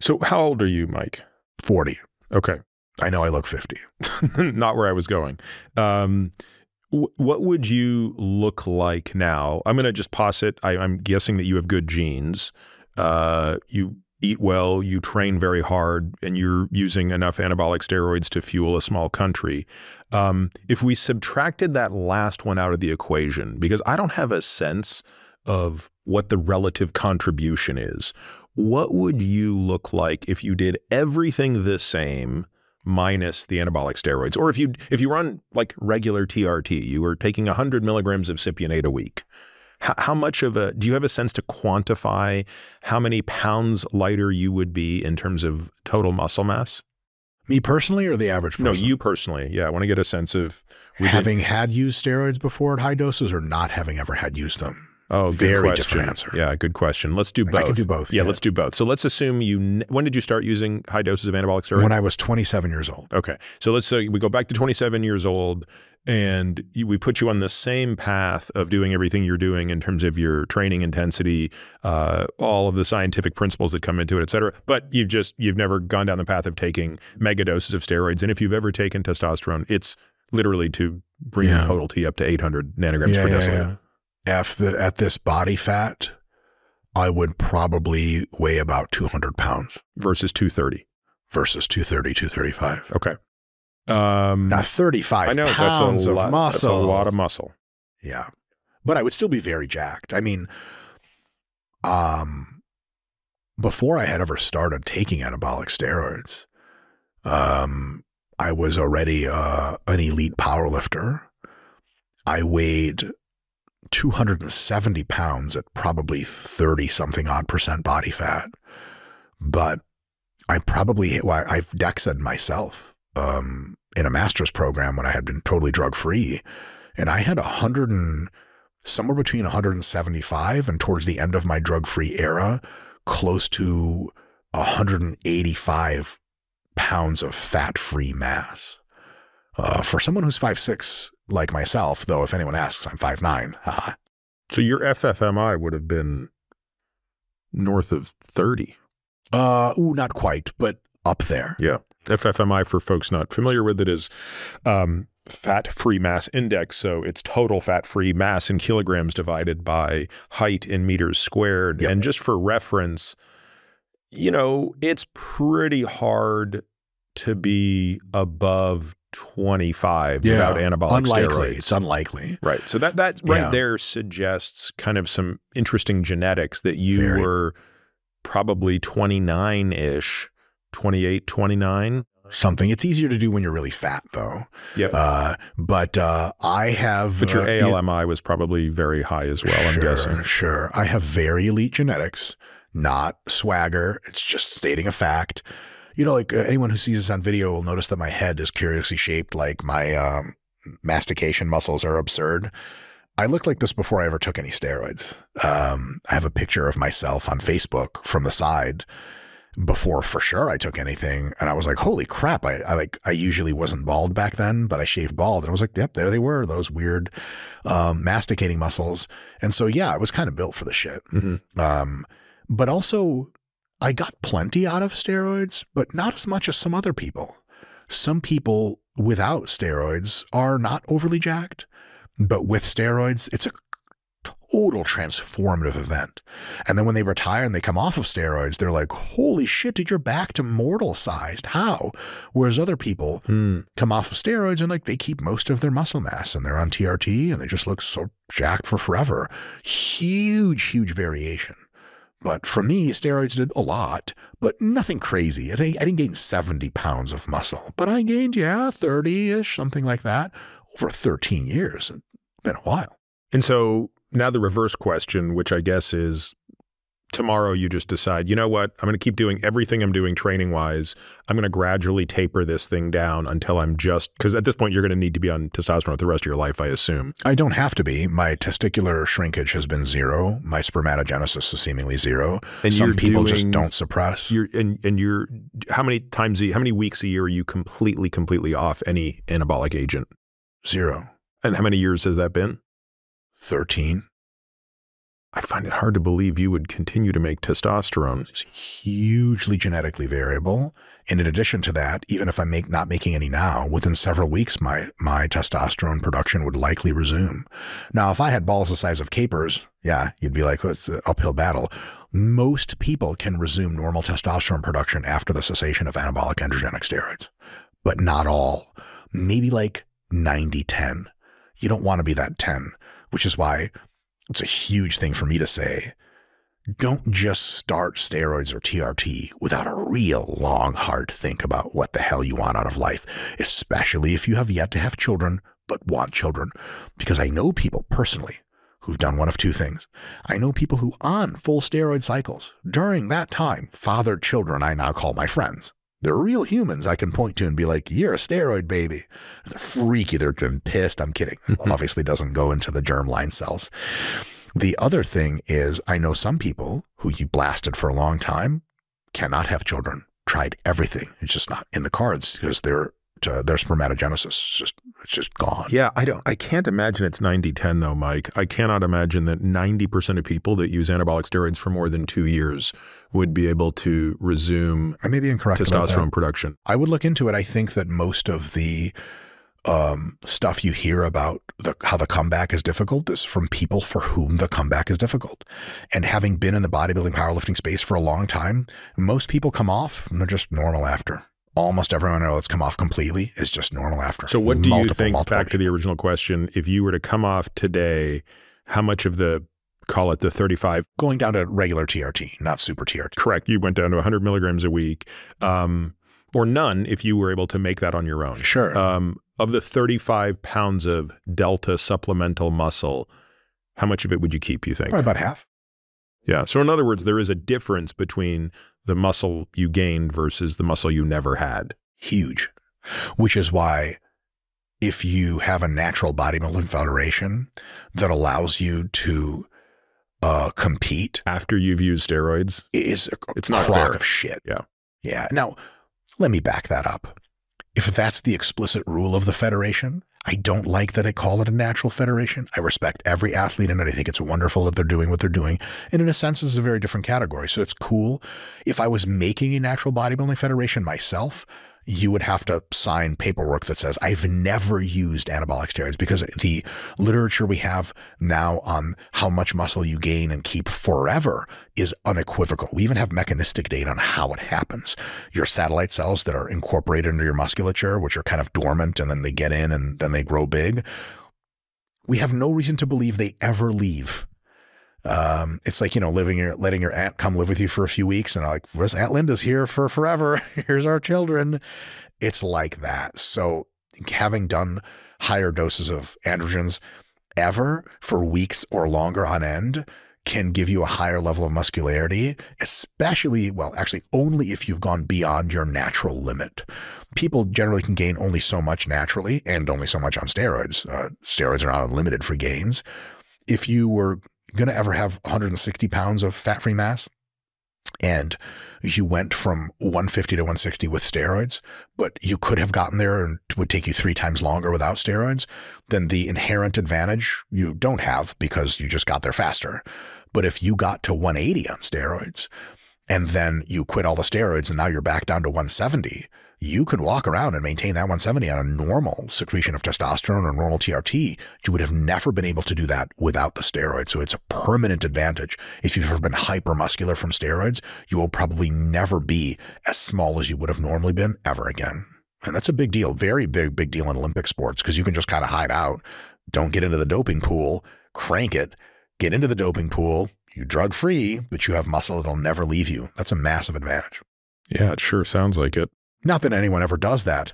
So how old are you, Mike? 40. Okay. I know I look 50. Not where I was going. What would you look like now? I'm going to just posit, I'm guessing that you have good genes. You eat well, you train very hard, and you're using enough anabolic steroids to fuel a small country. If we subtracted that last one out of the equation, because I don't have a sense of what the relative contribution is, what would you look like if you did everything the same minus the anabolic steroids? Or if you were on like regular TRT, you were taking 100 milligrams of cypionate a week. How much of a, do you have a sense to quantify how many pounds lighter you would be in terms of total muscle mass? Me personally or the average person? No, you personally. Yeah, I want to get a sense of having had used steroids before at high doses or not having ever had used them. Oh, very different answer. Yeah, good question. Let's do both. I can do both. Yeah, let's do both. So let's assume you, when did you start using high doses of anabolic steroids? When I was 27 years old. Okay. So let's say we go back to 27 years old and we put you on the same path of doing everything you're doing in terms of your training intensity, all of the scientific principles that come into it, et cetera. But you've never gone down the path of taking mega doses of steroids. And if you've ever taken testosterone, it's literally to bring your total T up to 800 nanograms per deciliter. Yeah. At this body fat, I would probably weigh about 200 pounds. Versus 230? Versus 230, 235. Okay. Now 35 pounds of muscle. That's a lot of muscle. Yeah. But I would still be very jacked. I mean, before I had ever started taking anabolic steroids, I was already an elite powerlifter. I weighed 270 pounds at probably 30-something-odd% body fat. But I probably, well, I've DEXA'd myself in a master's program when I had been totally drug-free. And I had somewhere between 175 and towards the end of my drug-free era, close to 185 pounds of fat-free mass. For someone who's 5'6", like myself, though, if anyone asks, I'm 5'9". So your FFMI would have been north of 30. Ooh, not quite, but up there. Yeah. FFMI, for folks not familiar with it, is fat-free mass index. So it's total fat-free mass in kilograms divided by height in meters squared. Yep. And just for reference, you know, it's pretty hard to be above 25 without anabolic steroids. It's unlikely. Right. So that right there suggests kind of some interesting genetics that you were probably 29-ish, 28, 29. Something. It's easier to do when you're really fat, though. Yep. I have... But your ALMI was probably very high as well, I'm guessing. Sure. I have very elite genetics, not swagger. It's just stating a fact. You know, like anyone who sees this on video will notice that my head is curiously shaped, like my mastication muscles are absurd. I looked like this before I ever took any steroids. I have a picture of myself on Facebook from the side before for sure I took anything. And I was like, holy crap. I usually wasn't bald back then, but I shaved bald. And I was like, yep, there they were, those weird masticating muscles. And so, yeah, I was kind of built for the shit. Mm-hmm. But also... I got plenty out of steroids, but not as much as some other people. Some people without steroids are not overly jacked, but with steroids, it's a total transformative event. And then when they retire and they come off of steroids, they're like, holy shit, dude, you're back to mortal sized. How? Whereas other people come off of steroids and like they keep most of their muscle mass and they're on TRT and they just look so jacked for forever. Huge, huge variation. But for me, steroids did a lot, but nothing crazy. I didn't gain 70 pounds of muscle, but I gained, yeah, 30-ish, something like that, over 13 years. It's been a while. And so now the reverse question, which I guess is tomorrow you just decide, you know what, I'm going to keep doing everything I'm doing training-wise. I'm going to gradually taper this thing down until I'm just, because at this point you're going to need to be on testosterone the rest of your life, I assume. I don't have to be. My testicular shrinkage has been zero. My spermatogenesis is seemingly zero. And some people just don't suppress. And how many weeks a year are you completely off any anabolic agent? Zero. And how many years has that been? 13. I find it hard to believe you would continue to make testosterone. It's hugely genetically variable. And in addition to that, even if I'm not making any now, within several weeks, my testosterone production would likely resume. Now, if I had balls the size of capers, yeah, you'd be like, oh, it's an uphill battle. Most people can resume normal testosterone production after the cessation of anabolic androgenic steroids, but not all. Maybe like 90-10. You don't want to be that 10, which is why it's a huge thing for me to say. Don't just start steroids or TRT without a real long, hard think about what the hell you want out of life, especially if you have yet to have children but want children. Because I know people personally who've done one of two things. I know people who, on full steroid cycles during that time, fathered children I now call my friends. They're real humans I can point to and be like, you're a steroid baby. They're freaky. They're pissed. I'm kidding. Obviously doesn't go into the germline cells. The other thing is, I know some people who you blasted for a long time cannot have children, tried everything. It's just not in the cards because their spermatogenesis is just gone. Yeah, I can't imagine it's 90-10 though, Mike. I cannot imagine that 90% of people that use anabolic steroids for more than 2 years would be able to resume testosterone production. I would look into it. I think that most of the stuff you hear about how the comeback is difficult is from people for whom the comeback is difficult. And having been in the bodybuilding, powerlifting space for a long time, most people come off and they're just normal after. Almost everyone I know that's come off completely is just normal after. So what do you think, back to the original question, if you were to come off today, how much of the, call it the 35? Going down to regular TRT, not super TRT. Correct. You went down to 100 milligrams a week or none if you were able to make that on your own. Sure. Of the 35 pounds of delta supplemental muscle, how much of it would you keep, you think? Probably about half. Yeah. So in other words, there is a difference between the muscle you gained versus the muscle you never had. Huge. Which is why if you have a natural bodybuilding federation that allows you to compete after you've used steroids, it's not fair of shit. Yeah. Yeah. Now, let me back that up. If that's the explicit rule of the federation, I don't like that I call it a natural federation. I respect every athlete in it. I think it's wonderful that they're doing what they're doing. And in a sense, it's a very different category. So it's cool. If I was making a natural bodybuilding federation myself, you would have to sign paperwork that says, I've never used anabolic steroids, because the literature we have now on how much muscle you gain and keep forever is unequivocal. We even have mechanistic data on how it happens. Your satellite cells that are incorporated into your musculature, which are kind of dormant, and then they get in and then they grow big. We have no reason to believe they ever leave. It's like, you know, letting your aunt come live with you for a few weeks and like, where's Aunt Linda's here for forever. Here's our children. It's like that. So having done higher doses of androgens ever for weeks or longer on end can give you a higher level of muscularity, especially, well, actually only if you've gone beyond your natural limit. People generally can gain only so much naturally and only so much on steroids. Steroids are not unlimited for gains. If you were going to ever have 160 pounds of fat-free mass and you went from 150 to 160 with steroids, but you could have gotten there and it would take you 3 times longer without steroids, then the inherent advantage you don't have because you just got there faster. But if you got to 180 on steroids and then you quit all the steroids and now you're back down to 170, you could walk around and maintain that 170 on a normal secretion of testosterone or normal TRT. You would have never been able to do that without the steroid. So it's a permanent advantage. If you've ever been hypermuscular from steroids, you will probably never be as small as you would have normally been ever again. And that's a big deal, very big deal in Olympic sports, because you can just kind of hide out, don't get into the doping pool, crank it, get into the doping pool, you drug free, but you have muscle that'll never leave you. That's a massive advantage. Yeah, it sure sounds like it. Not that anyone ever does that.